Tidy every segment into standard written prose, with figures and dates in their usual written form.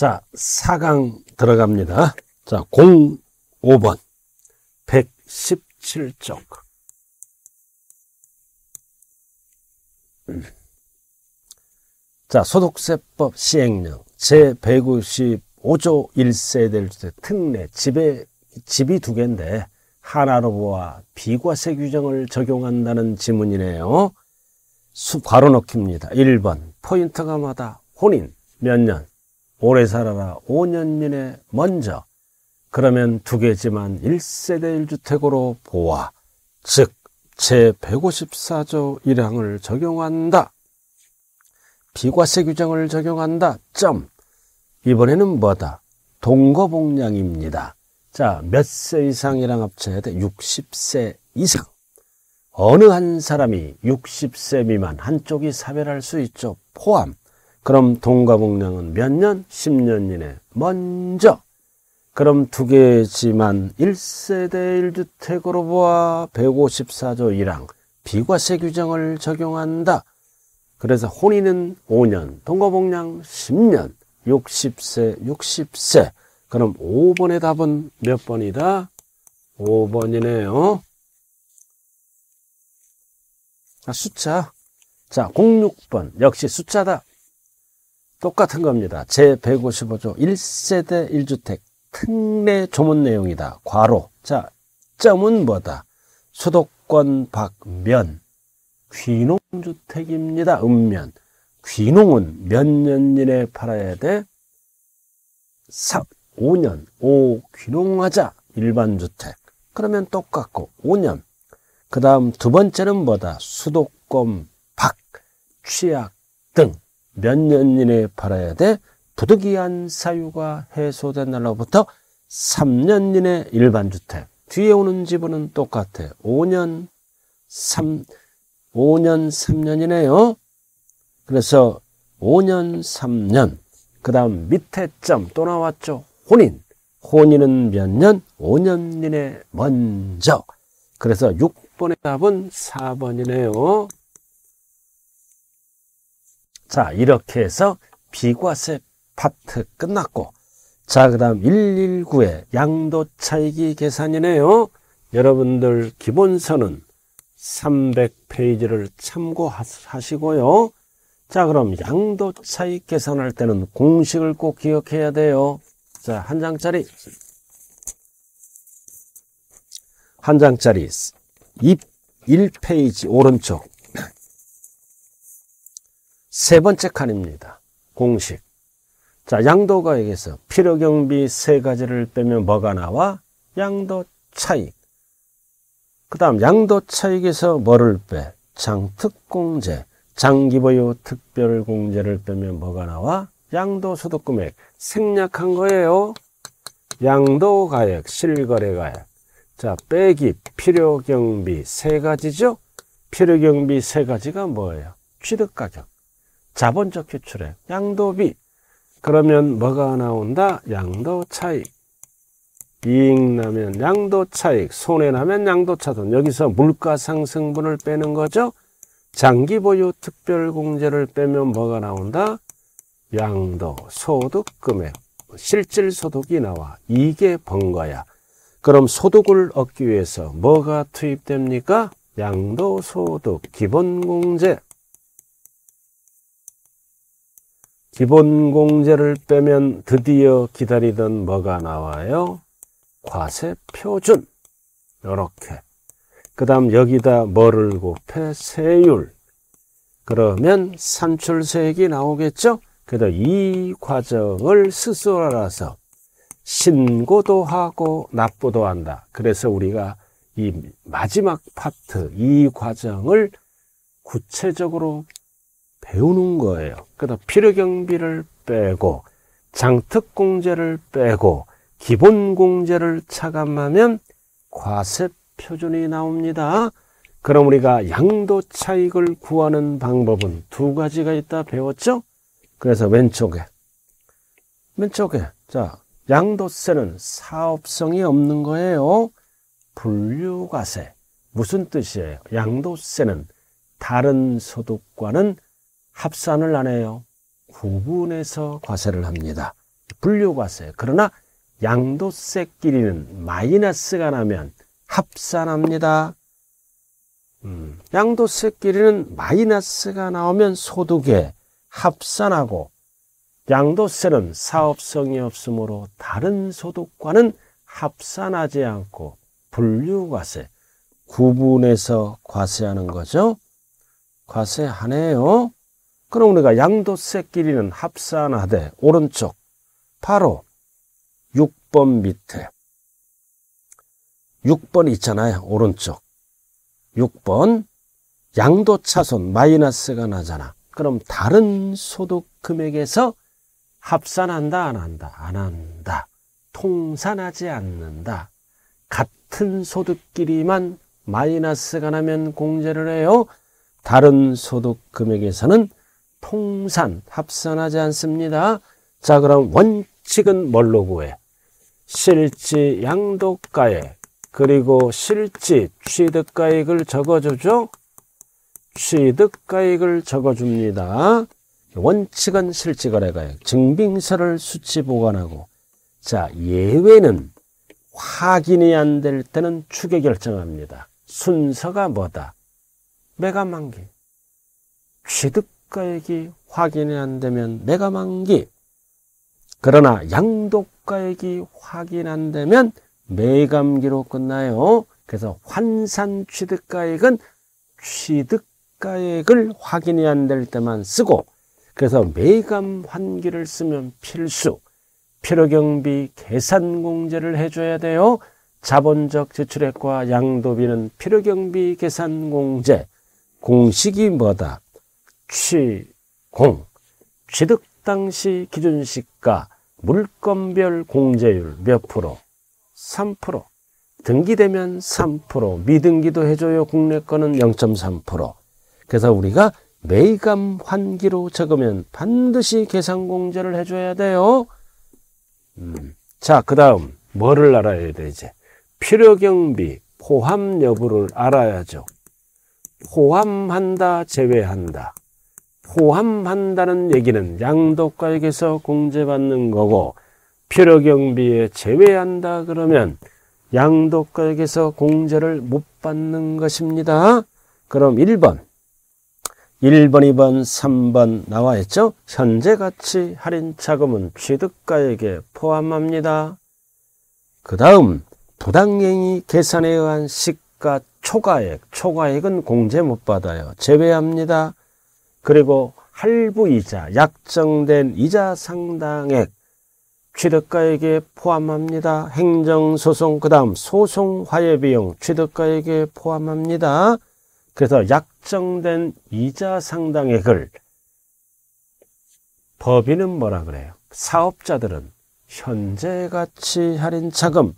자, 4강 들어갑니다. 자, 05번 117쪽. 자, 소득세법 시행령 제195조 1세대를 주택 특례 집이 두 개인데 하나로 보아 비과세 규정을 적용한다는 지문이네요. 괄호 넣기입니다. 1번 포인트가 마다 혼인 몇 년 오래 살아라 5년 이내 먼저 그러면 두 개지만 1세대 1주택으로 보아 즉 제154조 1항을 적용한다. 비과세 규정을 적용한다. 점. 이번에는 뭐다? 동거복량입니다. 자, 몇 세 이상이랑 합쳐야 돼? 60세 이상. 어느 한 사람이 60세 미만 한쪽이 사별할 수 있죠. 포함. 그럼 동거복량은 몇 년? 10년 이내. 먼저. 그럼 두 개지만 1세대 1주택으로 보아 154조 1항 비과세 규정을 적용한다. 그래서 혼인은 5년, 동거복량 10년, 60세. 그럼 5번의 답은 몇 번이다? 5번이네요. 아, 숫자. 자, 06번. 역시 숫자다. 똑같은 겁니다. 제155조 1세대 1주택. 특례 조문 내용이다. 괄호. 자, 점은 뭐다? 수도권 밖면 귀농주택입니다. 읍면. 귀농은 몇 년 이내 팔아야 돼? 5년. 귀농하자. 일반주택. 그러면 똑같고 5년. 그 다음 두 번째는 뭐다? 수도권 밖, 취약 등 몇 년 이내 팔아야 돼? 부득이한 사유가 해소된 날로부터 3년 이내 일반주택. 뒤에 오는 지분은 똑같아. 5년 3년이네요. 그래서 5년 3년. 그 다음 밑에 점 또 나왔죠. 혼인. 혼인은 몇 년? 5년 이내 먼저. 그래서 6번의 답은 4번이네요. 자, 이렇게 해서 비과세 파트 끝났고, 자, 그 다음 119의 양도차이기 계산이네요. 여러분들 기본서는 300페이지를 참고하시고요. 자, 그럼 양도차익 계산할 때는 공식을 꼭 기억해야 돼요. 자, 한 장짜리 1페이지 오른쪽 세 번째 칸입니다. 공식. 자, 양도가액에서 필요경비 세 가지를 빼면 뭐가 나와? 양도차익. 그 다음 양도차익에서 뭐를 빼? 장특공제. 장기보유 특별공제를 빼면 뭐가 나와? 양도소득금액. 생략한 거예요. 양도가액, 실거래가액. 자, 빼기 필요경비 세 가지죠? 필요경비 세 가지가 뭐예요? 취득가격, 자본적 지출액, 양도비. 그러면 뭐가 나온다? 양도차익. 이익나면 양도차익, 손해나면 양도차손. 여기서 물가상승분을 빼는 거죠. 장기보유 특별공제를 빼면 뭐가 나온다? 양도소득금액, 실질소득이 나와. 이게 번거야. 그럼 소득을 얻기 위해서 뭐가 투입됩니까? 양도소득, 기본공제. 기본공제를 빼면 드디어 기다리던 뭐가 나와요? 과세표준. 요렇게. 그 다음 여기다 뭐를 곱해? 세율. 그러면 산출세액이 나오겠죠? 그래서 이 과정을 스스로 알아서 신고도 하고 납부도 한다. 그래서 우리가 이 마지막 파트, 이 과정을 구체적으로 배우는 거예요. 그래서 필요경비를 빼고 장특공제를 빼고 기본공제를 차감하면 과세표준이 나옵니다. 그럼 우리가 양도차익을 구하는 방법은 두 가지가 있다 배웠죠? 그래서 왼쪽에 자, 양도세는 사업성이 없는 거예요. 분류과세. 무슨 뜻이에요? 양도세는 다른 소득과는 합산을 안 해요. 구분해서 과세를 합니다. 분류가 있어요. 그러나 양도세끼리는 마이너스가 나면 합산합니다. 양도세끼리는 마이너스가 나오면 소득에 합산하고, 양도세는 사업성이 없으므로 다른 소득과는 합산하지 않고 분류과세, 구분해서 과세하는 거죠. 과세하네요. 그럼 우리가 양도세끼리는 합산하되 오른쪽 바로 6번 밑에 6번 있잖아요. 오른쪽 6번 양도차손 마이너스가 나잖아. 그럼 다른 소득 금액에서 합산한다, 안 한다? 안 한다. 통산하지 않는다. 같은 소득끼리만 마이너스가 나면 공제를 해요. 다른 소득 금액에서는 통산, 합산하지 않습니다. 자, 그럼 원칙은 뭘로 구해? 실지 양도가액, 그리고 실지 취득가액을 적어주죠. 취득가액을 적어줍니다. 원칙은 실지거래가액, 증빙서를 수치 보관하고, 자, 예외는 확인이 안 될 때는 추계 결정합니다. 순서가 뭐다? 매각만기. 취득가액이 확인이 안 되면 매각만기. 그러나 양도가액이 확인 안 되면 매각만기로 끝나요. 그래서 환산 취득가액은 취득가액을 확인이 안 될 때만 쓰고, 그래서 매감 환기를 쓰면 필수. 필요경비 계산공제를 해줘야 돼요. 자본적 지출액과 양도비는 필요경비 계산공제. 공식이 뭐다? 취공. 취득 당시 기준시가 물건별 공제율 몇 프로? 3%. 등기되면 3%. 미등기도 해줘요. 국내 거는 0.3%. 그래서 우리가 매감 환기로 적으면 반드시 계산공제를 해줘야 돼요. 자, 그 다음 뭐를 알아야 돼? 이제 필요경비 포함 여부를 알아야죠. 포함한다, 제외한다. 포함한다는 얘기는 양도가액에서 공제받는 거고, 필요경비에 제외한다 그러면 양도가액에서 공제를 못 받는 것입니다. 그럼 1번, 1번, 2번, 3번 나와 있죠. 현재 가치 할인 차금은 취득가액에 포함합니다. 그 다음 부당행위 계산에 의한 시가 초과액, 초과액은 공제 못 받아요. 제외합니다. 그리고 할부이자, 약정된 이자 상당액 취득가액에 포함합니다. 행정소송, 그 다음 소송화해비용 취득가액에 포함합니다. 그래서 약정된 이자 상당액을 법인은 뭐라 그래요? 사업자들은 현재 가치 할인 차금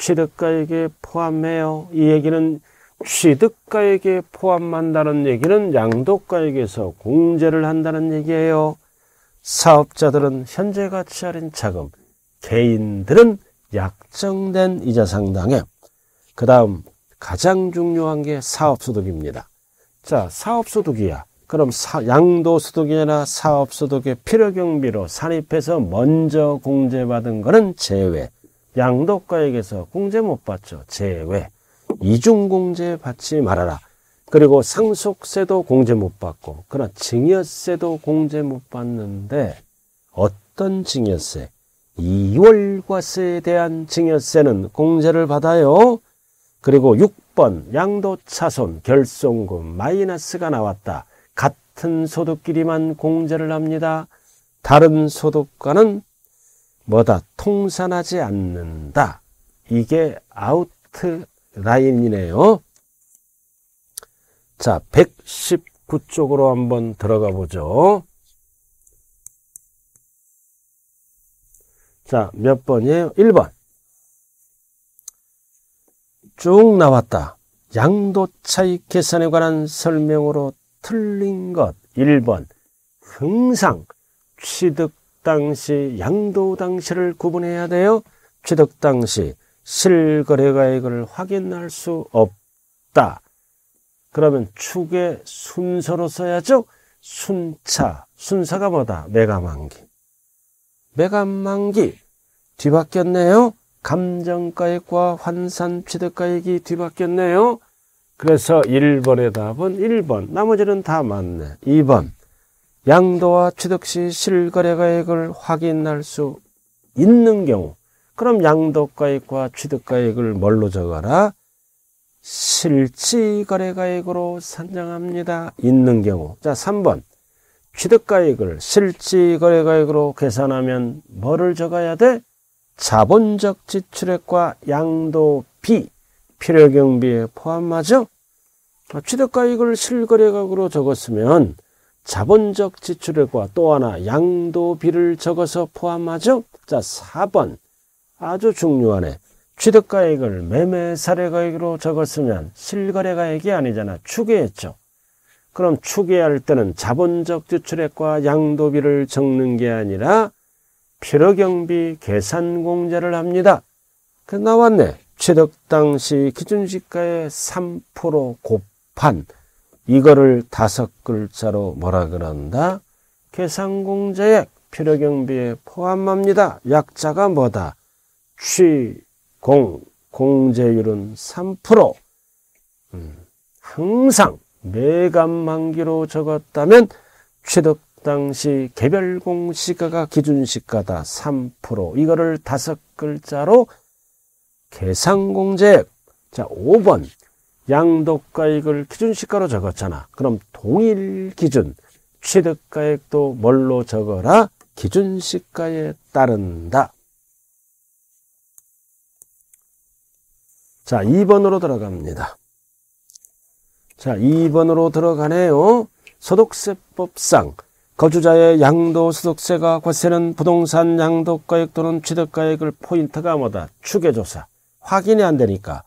취득가액에 포함해요. 이 얘기는 취득가액에 포함한다는 얘기는 양도가액에서 공제를 한다는 얘기예요. 사업자들은 현재 가치 할인 차금, 개인들은 약정된 이자 상당액. 그 다음 가장 중요한 게 사업소득입니다. 자, 사업소득이야. 그럼 양도소득이나 사업소득의 필요경비로 산입해서 먼저 공제받은 거는 제외. 양도가액에서 공제 못 받죠. 제외. 이중공제 받지 말아라. 그리고 상속세도 공제 못 받고, 그러나 증여세도 공제 못 받는데, 어떤 증여세? 2월과세에 대한 증여세는 공제를 받아요. 그리고 6번 양도차손 결손금 마이너스가 나왔다. 같은 소득끼리만 공제를 합니다. 다른 소득과는 뭐다? 통산하지 않는다. 이게 아웃라인이네요. 자, 119쪽으로 한번 들어가 보죠. 자, 몇 번이에요? 1번 쭉 나왔다. 양도차익 계산에 관한 설명으로 틀린 것. 1번 항상 취득 당시, 양도 당시를 구분해야 돼요. 취득 당시 실거래가액을 확인할 수 없다. 그러면 추계 순서로 써야죠. 순차, 순서가 뭐다? 매각만기. 매각만기 뒤바뀌었네요. 감정가액과 환산취득가액이 뒤바뀌었네요. 그래서 1번의 답은 1번, 나머지는 다 맞네. 2번, 양도와 취득시 실거래가액을 확인할 수 있는 경우, 그럼 양도가액과 취득가액을 뭘로 적어라? 실지거래가액으로 산정합니다. 있는 경우. 자, 3번, 취득가액을 실지거래가액으로 계산하면 뭐를 적어야 돼? 자본적 지출액과 양도비, 필요경비에 포함하죠? 취득가액을 실거래가액으로 적었으면 자본적 지출액과 또 하나 양도비를 적어서 포함하죠? 자, 4번, 아주 중요하네. 취득가액을 매매사례가액으로 적었으면 실거래가액이 아니잖아. 추계했죠. 그럼 추계할 때는 자본적 지출액과 양도비를 적는 게 아니라 필요경비 계산공제를 합니다. 그래서 나왔네. 취득 당시 기준시가의 3% 곱한, 이거를 5글자로 뭐라 그런다? 계산공제액 필요경비에 포함합니다. 약자가 뭐다? 취공, 공제율은 3%. 항상 매감만기로 적었다면 취득 당시 개별공시가가 기준시가다 3%, 이거를 5글자로 계산공제액. 자, 5번, 양도가액을 기준시가로 적었잖아. 그럼 동일 기준 취득가액도 뭘로 적어라? 기준시가에 따른다. 자, 2번으로 들어갑니다. 자, 2번으로 들어가네요. 소득세법상 거주자의 양도소득세가 과세는 부동산 양도가액 또는 취득가액을 포인트가 뭐다? 추계조사. 확인이 안 되니까.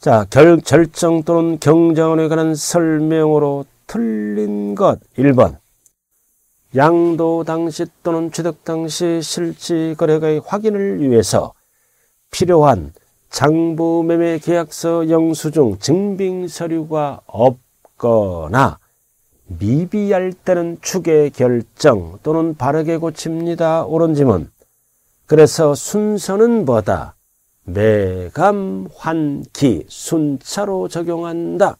자, 절정 또는 경정원에 관한 설명으로 틀린 것. 1번, 양도 당시 또는 취득 당시 실지거래가액 확인을 위해서 필요한 장부 매매 계약서 영수증 증빙 서류가 없거나 미비할 때는 추계 결정 또는 바르게 고칩니다. 옳은 지문. 그래서 순서는 뭐다? 매감 환기 순차로 적용한다.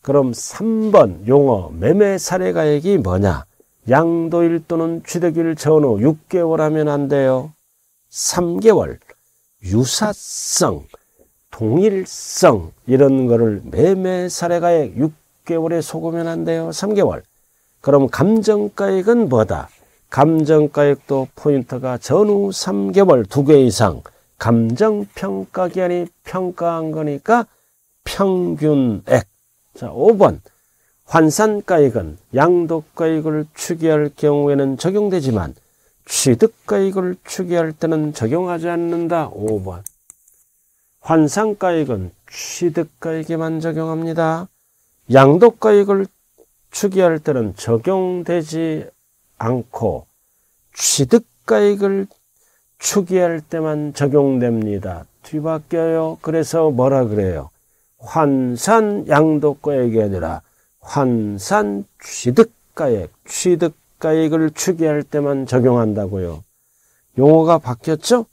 그럼 3번, 용어 매매 사례가액이 뭐냐? 양도일 또는 취득일 전후 6개월 하면 안 돼요. 3개월. 유사성, 동일성, 이런 거를 매매 사례가액 6개월에 속으면 안 돼요. 3개월. 그럼 감정가액은 뭐다? 감정가액도 포인트가 전후 3개월 2개 이상 감정평가기한이 평가한 거니까 평균액. 자, 5번, 환산가액은 양도가액을 추계할 경우에는 적용되지만 취득가액을 추계할 때는 적용하지 않는다. 5번, 환산가액은 취득가액에만 적용합니다. 양도가액을 추계할 때는 적용되지 않고 취득가액을 추계할 때만 적용됩니다. 뒤바뀌어요. 그래서 뭐라 그래요? 환산 양도가액이 아니라 환산 취득가액, 취득가액을 추계할 때만 적용한다고요. 용어가 바뀌었죠?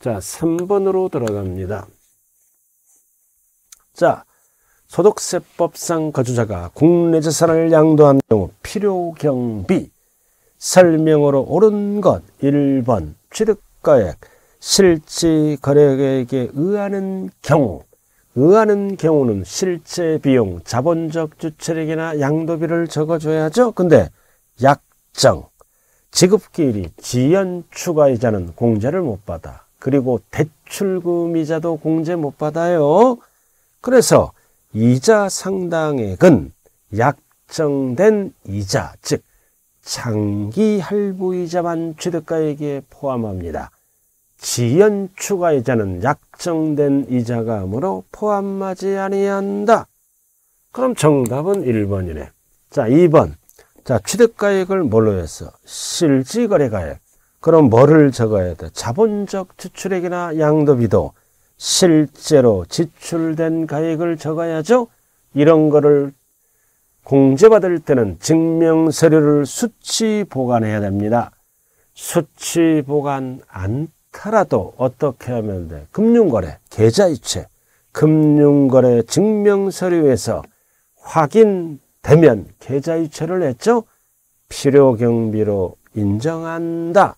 자, 3번으로 들어갑니다. 자, 소득세법상 거주자가 국내 재산을 양도한 경우 필요경비 설명으로 옳은 것. 1번, 취득가액 실지거래액에 의하는 경우. 의하는 경우는 실제비용, 자본적 지출액이나 양도비를 적어줘야죠. 근데 약정, 지급기일이 지연 추가이자는 공제를 못 받아. 그리고 대출금이자도 공제 못 받아요. 그래서 이자 상당액은 약정된 이자, 즉 장기 할부이자만 취득가액에 포함합니다. 지연 추가이자는 약정된 이자감으로 포함하지 아니한다. 그럼 정답은 1번이네. 자, 2번. 자, 취득가액을 뭘로 했어? 실지거래가액. 그럼 뭐를 적어야 돼? 자본적 지출액이나 양도비도 실제로 지출된 가액을 적어야죠. 이런 거를 공제받을 때는 증명서류를 수치 보관해야 됩니다. 수치보관 않더라도 어떻게 하면 돼? 금융거래, 계좌이체, 금융거래 증명서류에서 확인되면 계좌이체를 했죠? 필요경비로 인정한다.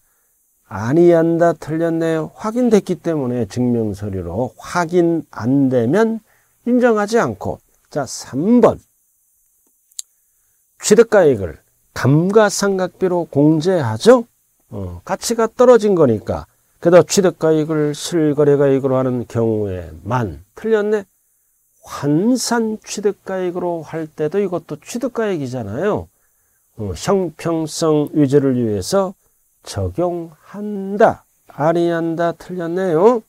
아니한다. 틀렸네요. 확인됐기 때문에 증명서류로 확인 안 되면 인정하지 않고. 자, 3번. 취득가액을 감가상각비로 공제하죠. 가치가 떨어진 거니까. 그래서 취득가액을 실거래가액으로 하는 경우에만. 틀렸네. 환산 취득가액으로 할 때도 이것도 취득가액이잖아요. 형평성 유지를 위해서 적용한다. 아니한다. 틀렸네요.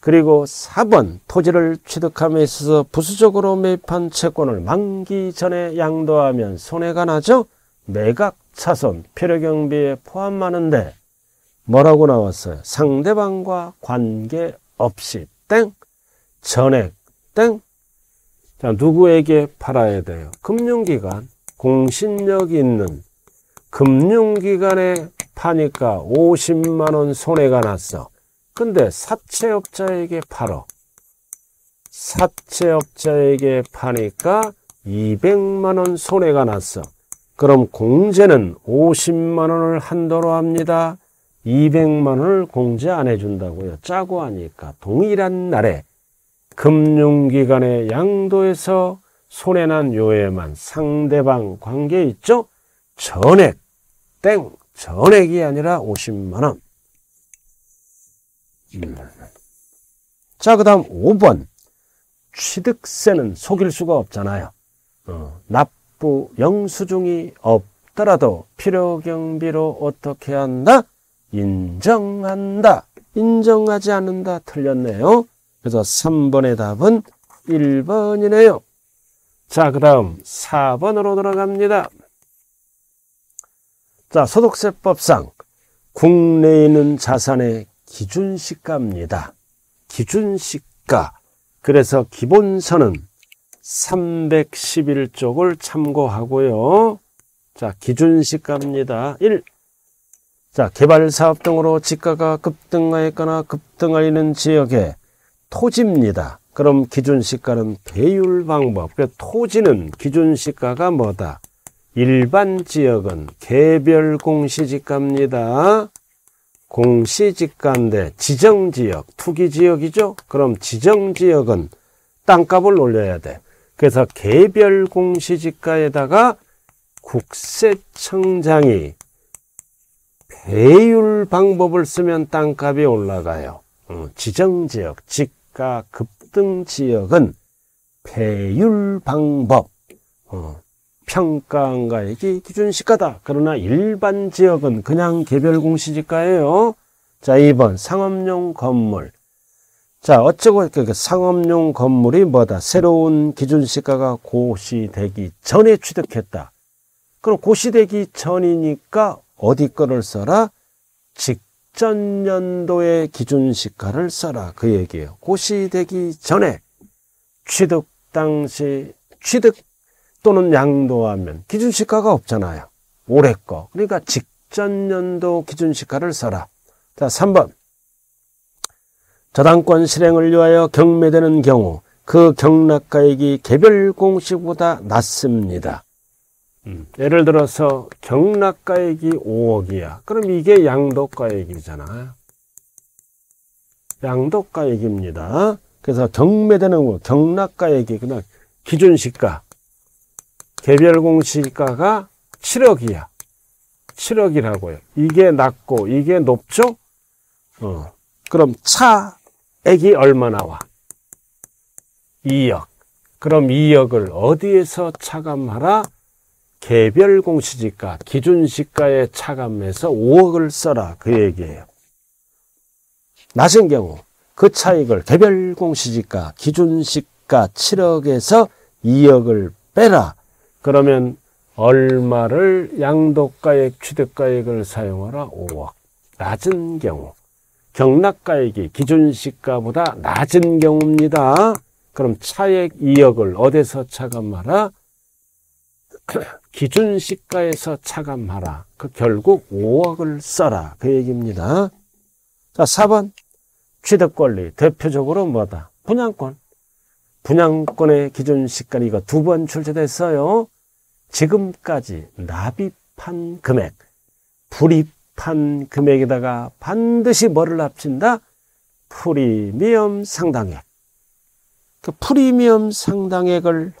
그리고 4번, 토지를 취득함에 있어서 부수적으로 매입한 채권을 만기 전에 양도하면 손해가 나죠. 매각 차손 필요경비에 포함하는데 뭐라고 나왔어요? 상대방과 관계없이 땡, 전액 땡. 자, 누구에게 팔아야 돼요? 금융기관, 공신력이 있는 금융기관에 파니까 50만원 손해가 났어. 근데 사채업자에게 팔어. 사채업자에게 파니까 200만원 손해가 났어. 그럼 공제는 50만원을 한도로 합니다. 200만원을 공제 안 해준다고요. 짜고 하니까 동일한 날에 금융기관의 양도에서 손해난 요에만 상대방 관계 있죠? 전액, 땡, 전액이 아니라 50만원. 자, 그 다음 5번. 취득세는 속일 수가 없잖아요. 납부 영수증이 없더라도 필요경비로 어떻게 한다? 인정한다. 인정하지 않는다. 틀렸네요. 그래서 3번의 답은 1번이네요. 자, 그 다음 4번으로 돌아갑니다. 자, 소득세법상 국내에 있는 자산의 기준시가입니다. 기준시가. 그래서 기본서는 311쪽을 참고하고요. 자, 기준시가입니다. 1. 자, 개발사업 등으로 지가가 급등하였거나 급등하는 지역의 토지입니다. 그럼 기준시가는 배율방법. 그래서 토지는 기준시가가 뭐다? 일반 지역은 개별 공시지가입니다. 공시지가인데 지정지역, 투기지역이죠. 그럼 지정지역은 땅값을 올려야 돼. 그래서 개별 공시지가에다가 국세청장이 배율 방법을 쓰면 땅값이 올라가요. 지정지역, 지가 급등지역은 배율 방법, 평가한가액이 기준시가다. 그러나 일반 지역은 그냥 개별 공시지가예요. 자, 2번 상업용 건물. 자, 어쩌고 상업용 건물이 뭐다? 새로운 기준시가가 고시되기 전에 취득했다. 그럼 고시되기 전이니까 어디 거를 써라? 직전 연도의 기준시가를 써라. 그 얘기예요. 고시되기 전에 취득 당시 취득 또는 양도하면 기준시가가 없잖아요. 올해 거. 그러니까 직전 연도 기준시가를 써라. 자, 3번. 저당권 실행을 위하여 경매되는 경우 그 경락가액이 개별 공시보다 낮습니다. 예를 들어서 경락가액이 5억이야. 그럼 이게 양도가액이잖아. 양도가액입니다. 그래서 경매되는 거, 경락가액이 그냥 기준시가. 개별공시가가 7억이야. 7억이라고요. 이게 낮고 이게 높죠? 그럼 차액이 얼마 나와? 2억. 그럼 2억을 어디에서 차감하라? 개별공시지가, 기준시가에 차감해서 5억을 써라. 그 얘기예요. 낮은 경우 그 차익을 개별공시지가, 기준시가 7억에서 2억을 빼라. 그러면 얼마를 양도가액, 취득가액을 사용하라? 5억. 낮은 경우. 경락가액이 기준시가보다 낮은 경우입니다. 그럼 차액 2억을 어디서 차감하라? 기준 시가에서 차감하라. 결국 5억을 써라. 그 얘기입니다. 자, 4번. 취득 권리. 대표적으로 뭐다? 분양권. 분양권의 기준 시가는 이거 두 번 출제됐어요. 지금까지 납입한 금액, 불입한 금액에다가 반드시 뭐를 합친다? 프리미엄 상당액. 그 프리미엄 상당액을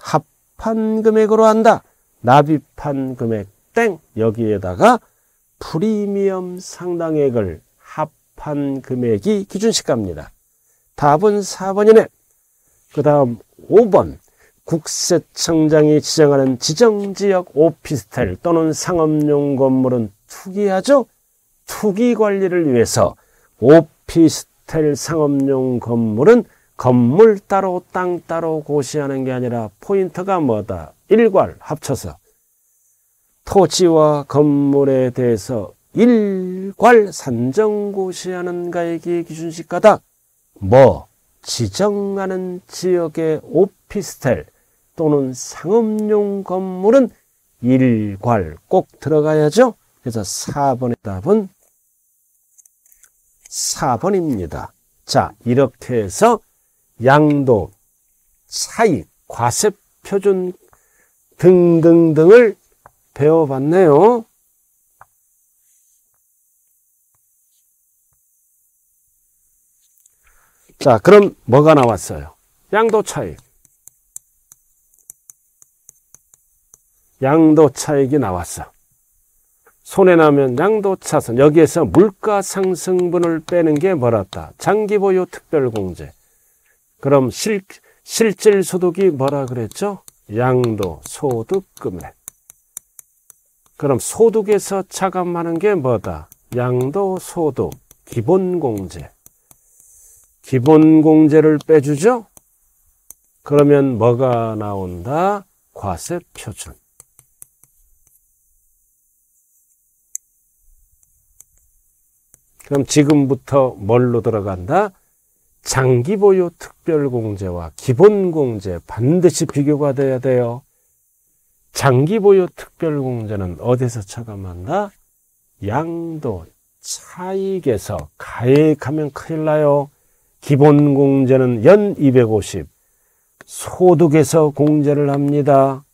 합한 금액으로 한다. 납입한 금액 땡. 여기에다가 프리미엄 상당액을 합한 금액이 기준시가입니다. 답은 4번이네. 그 다음 5번. 국세청장이 지정하는 지정지역 오피스텔 또는 상업용 건물은 투기하죠. 투기관리를 위해서 오피스텔 상업용 건물은 건물 따로 땅 따로 고시하는 게 아니라 포인트가 뭐다? 일괄 합쳐서 토지와 건물에 대해서 일괄 산정고시하는 가액이 기준시가다. 뭐 지정하는 지역의 오피스텔 또는 상업용 건물은 일괄 꼭 들어가야죠. 그래서 4번의 답은 4번입니다. 자, 이렇게 해서 양도, 차익, 과세표준 등등등을 배워봤네요. 자, 그럼 뭐가 나왔어요? 양도차익. 양도차익이 나왔어. 손해나면 양도차손. 여기에서 물가상승분을 빼는 게 뭐랬다? 장기보유 특별공제. 그럼 실질소득이 뭐라 그랬죠? 양도소득금액. 그럼 소득에서 차감하는 게 뭐다? 양도소득 기본공제. 기본공제를 빼주죠? 그러면 뭐가 나온다? 과세표준. 그럼 지금부터 뭘로 들어간다? 장기보유 특별공제와 기본공제 반드시 비교가 돼야 돼요. 장기보유 특별공제는 어디서 차감한다? 양도 차익에서. 가액하면 큰일 나요. 기본공제는 연 250, 소득에서 공제를 합니다.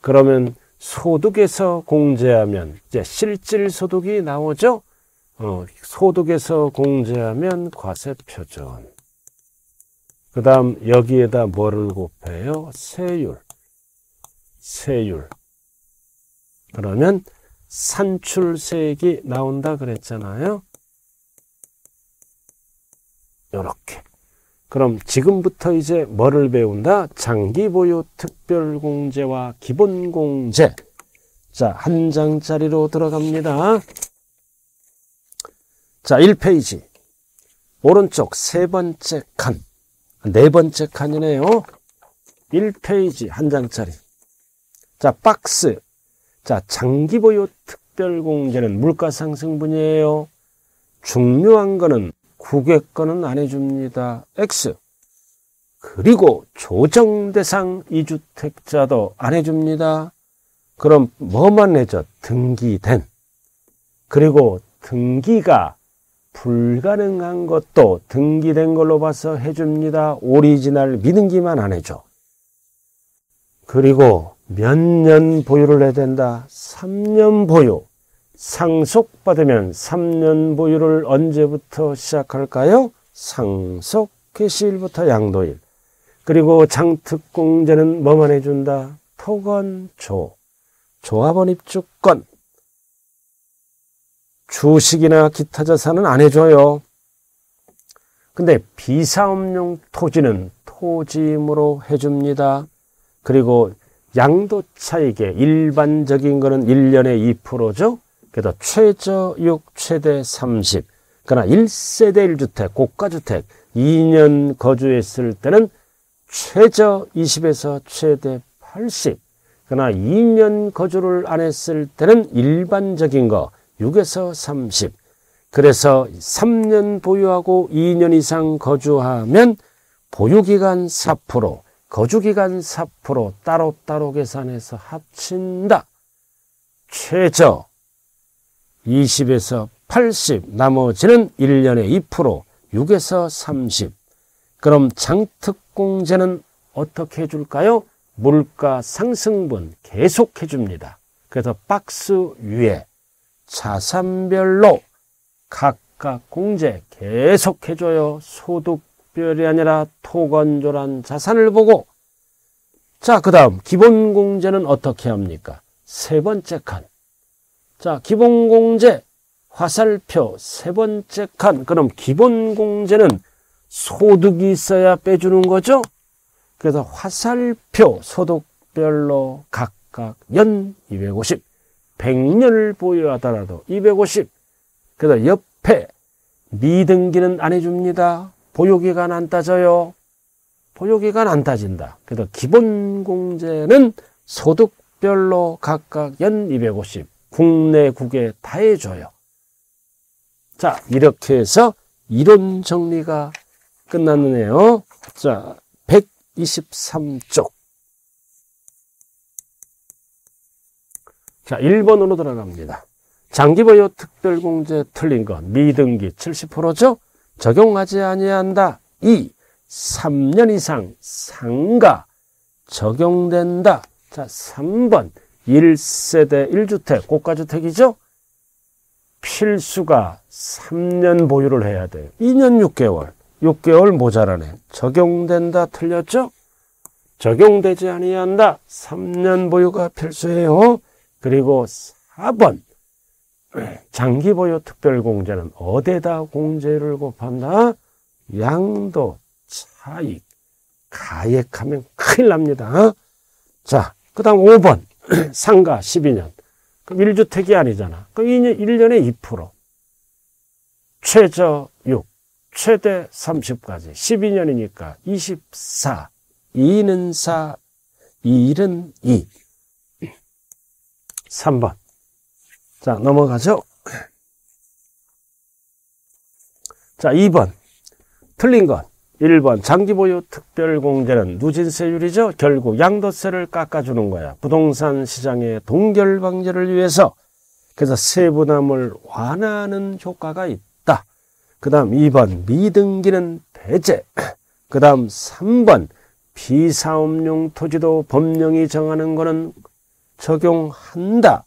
그러면 소득에서 공제하면 이제 실질소득이 나오죠. 소득에서 공제하면 과세표준. 그 다음 여기에다 뭐를 곱해요? 세율. 세율. 그러면 산출세액이 나온다 그랬잖아요. 요렇게. 그럼 지금부터 이제 뭐를 배운다? 장기보유 특별공제와 기본공제. 자, 한 장짜리로 들어갑니다. 자, 1페이지. 오른쪽 세 번째 칸. 네 번째 칸이네요. 1페이지 한 장짜리. 자, 박스. 자, 장기보유 특별공제는 물가상승분이에요. 중요한 거는 국외권은 안 해줍니다. X. 그리고 조정대상 2주택자도 안 해줍니다. 그럼 뭐만 해줘? 등기된. 그리고 등기가 불가능한 것도 등기된 걸로 봐서 해줍니다. 오리지널 미등기만 안 해줘. 그리고 몇 년 보유를 해야 된다? 3년 보유. 상속받으면 3년 보유를 언제부터 시작할까요? 상속 개시일부터 양도일. 그리고 장특공제는 뭐만 해준다? 토건조, 조합원 입주권. 주식이나 기타 자산은 안 해줘요. 근데 비사업용 토지는 토지임으로 해줍니다. 그리고 양도차익의 일반적인 거는 1년에 2%죠. 그래서 최저이익 최대 30. 그러나 1세대 1주택, 고가주택 2년 거주했을 때는 최저 20에서 최대 80. 그러나 2년 거주를 안 했을 때는 일반적인 거 6에서 30. 그래서 3년 보유하고 2년 이상 거주하면 보유기간 4%, 거주기간 4% 따로따로 계산해서 합친다. 최저 20에서 80, 나머지는 1년에 2%, 6에서 30. 그럼 장특공제는 어떻게 해줄까요? 물가 상승분 계속 해줍니다. 그래서 박스 위에 자산별로 각각 공제 계속 해줘요. 소득별이 아니라 토건조란 자산을 보고. 자, 그 다음 기본공제는 어떻게 합니까? 세 번째 칸. 자, 기본공제 화살표 세 번째 칸. 그럼 기본공제는 소득이 있어야 빼주는 거죠? 그래서 화살표 소득별로 각각 연 250, 백년을 보유하더라도 250. 그래서 옆에 미등기는 안 해줍니다. 보유기간 안 따져요. 보유기간 안 따진다. 그래서 기본공제는 소득별로 각각 연 250, 국내 국외 다 해줘요. 자, 이렇게 해서 이론 정리가 끝났네요. 자, 123쪽. 자, 1번으로 들어갑니다. 장기보유 특별공제 틀린 것. 미등기 70%죠? 적용하지 아니한다. 2. 3년 이상 상가 적용된다. 자, 3번. 1세대 1주택, 고가주택이죠? 필수가 3년 보유를 해야 돼요. 2년 6개월. 6개월 모자라네. 적용된다. 틀렸죠? 적용되지 아니한다. 3년 보유가 필수예요. 그리고 4번. 장기 보유 특별공제는 어디다 공제를 곱한다? 양도, 차익, 가액하면 큰일 납니다. 자, 그 다음 5번. 상가 12년. 그럼 1주택이 아니잖아. 그럼 1년에 2%. 최저 6. 최대 30까지. 12년이니까 24. 2는 4. 1은 2. 3번. 자, 넘어가죠. 자, 2번. 틀린 건. 1번. 장기보유 특별공제는 누진세율이죠. 결국 양도세를 깎아주는 거야. 부동산 시장의 동결방지를 위해서. 그래서 세부담을 완화하는 효과가 있다. 그 다음 2번. 미등기는 배제. 그 다음 3번. 비사업용 토지도 법령이 정하는 거는 적용한다.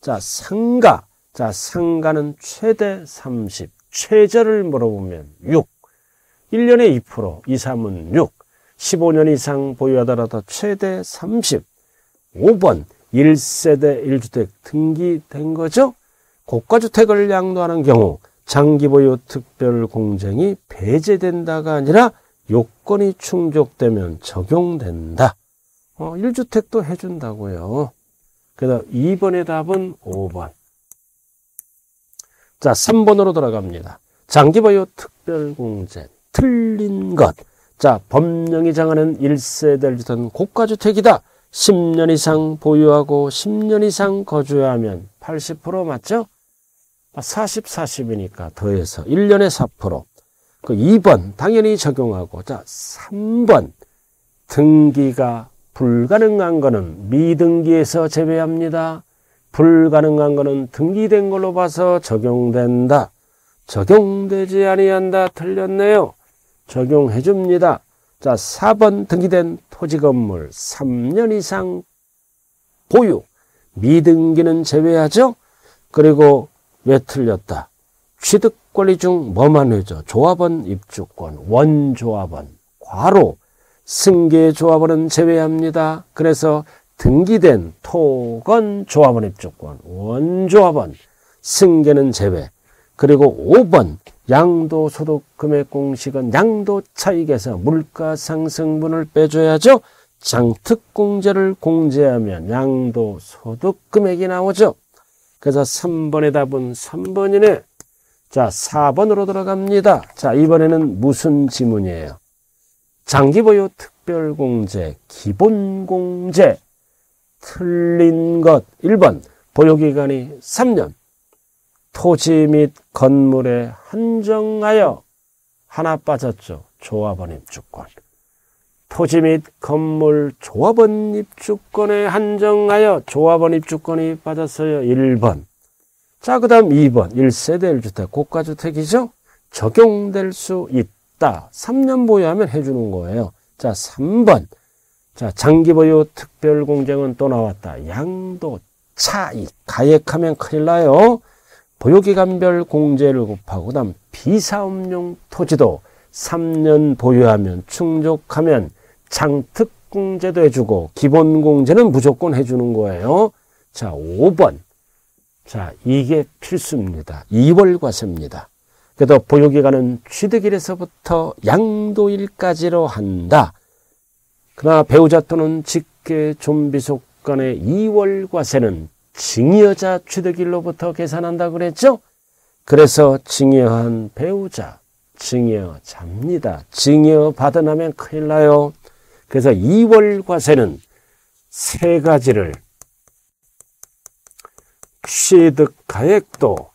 자, 상가. 자, 상가는 최대 30. 최저를 물어보면 6. 1년에 2%, 2, 3은 6. 15년 이상 보유하더라도 최대 30. 5번. 1세대 1주택 등기된 거죠? 고가주택을 양도하는 경우 장기보유 특별공제이 배제된다가 아니라 요건이 충족되면 적용된다. 1주택도 해준다고요. 그래서 2번의 답은 5번. 자, 3번으로 돌아갑니다. 장기보유 특별공제. 틀린 것. 자, 법령이 정하는 1세대를 주던 고가주택이다. 10년 이상 보유하고 10년 이상 거주해야 하면 80% 맞죠? 40, 40이니까 더해서 1년에 4%. 그 2번 당연히 적용하고. 자, 3번 등기가 불가능한 거는 미등기에서 제외합니다. 불가능한 거는 등기된 걸로 봐서 적용된다. 적용되지 아니한다. 틀렸네요. 적용해 줍니다. 자, 4번 등기된 토지 건물 3년 이상 보유. 미등기는 제외하죠. 그리고 왜 틀렸다? 취득권리 중 뭐만 해줘? 조합원 입주권, 원조합원, 과로, 승계조합원은 제외합니다. 그래서 등기된 토건 조합원 입주권, 원조합원, 승계는 제외. 그리고 5번 양도소득금액공식은 양도차익에서 물가상승분을 빼줘야죠. 장특공제를 공제하면 양도소득금액이 나오죠. 그래서 3번의 답은 3번이네. 자, 4번으로 들어갑니다. 자, 이번에는 무슨 지문이에요? 장기보유 특별공제, 기본공제. 틀린 것. 1번 보유기간이 3년. 토지 및 건물에 한정하여. 하나 빠졌죠. 조합원 입주권. 토지 및 건물 조합원 입주권에 한정하여 조합원 입주권이 빠졌어요. 1번. 자, 그 다음 2번. 1세대 1주택 고가주택이죠. 적용될 수 있다. 3년 보유하면 해주는 거예요. 자, 3번. 자, 장기 보유 특별 공정은 또 나왔다. 양도 차익. 가액하면 큰일 나요. 보유기간별 공제를 곱하고, 그 다음 비사업용 토지도 3년 보유하면, 충족하면 장특공제도 해주고 기본공제는 무조건 해주는 거예요. 자, 5번. 자, 이게 필수입니다. 2월과세입니다. 그래도 보유기간은 취득일에서부터 양도일까지로 한다. 그러나 배우자 또는 직계 좀비속 간의 2월과세는 증여자 취득일로부터 계산한다 그랬죠? 그래서 증여한 배우자, 증여자입니다. 증여받으면 큰일 나요. 그래서 2월과세는 세 가지를 취득가액도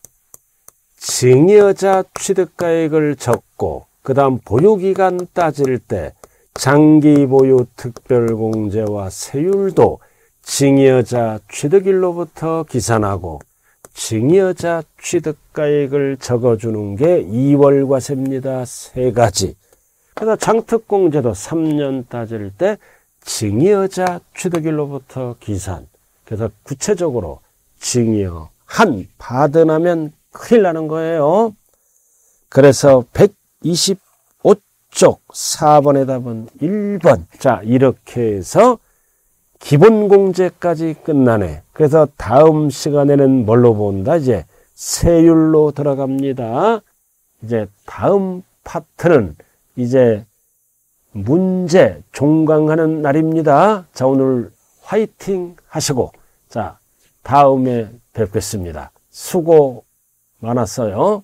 증여자 취득가액을 적고, 그 다음 보유기간 따질 때 장기보유특별공제와 세율도 증여자 취득일로부터 기산하고 증여자 취득가액을 적어주는 게 2월과세입니다. 세 가지. 그래서 장특공제도 3년 따질 때 증여자 취득일로부터 기산. 그래서 구체적으로 증여한 받으나면 큰일 나는 거예요. 그래서 125쪽 4번의 답은 1번. 자, 이렇게 해서 기본공제까지 끝나네. 그래서 다음 시간에는 뭘로 본다? 이제 세율로 들어갑니다. 이제 다음 파트는 이제 문제 종강하는 날입니다. 자, 오늘 화이팅 하시고, 자, 다음에 뵙겠습니다. 수고 많았어요.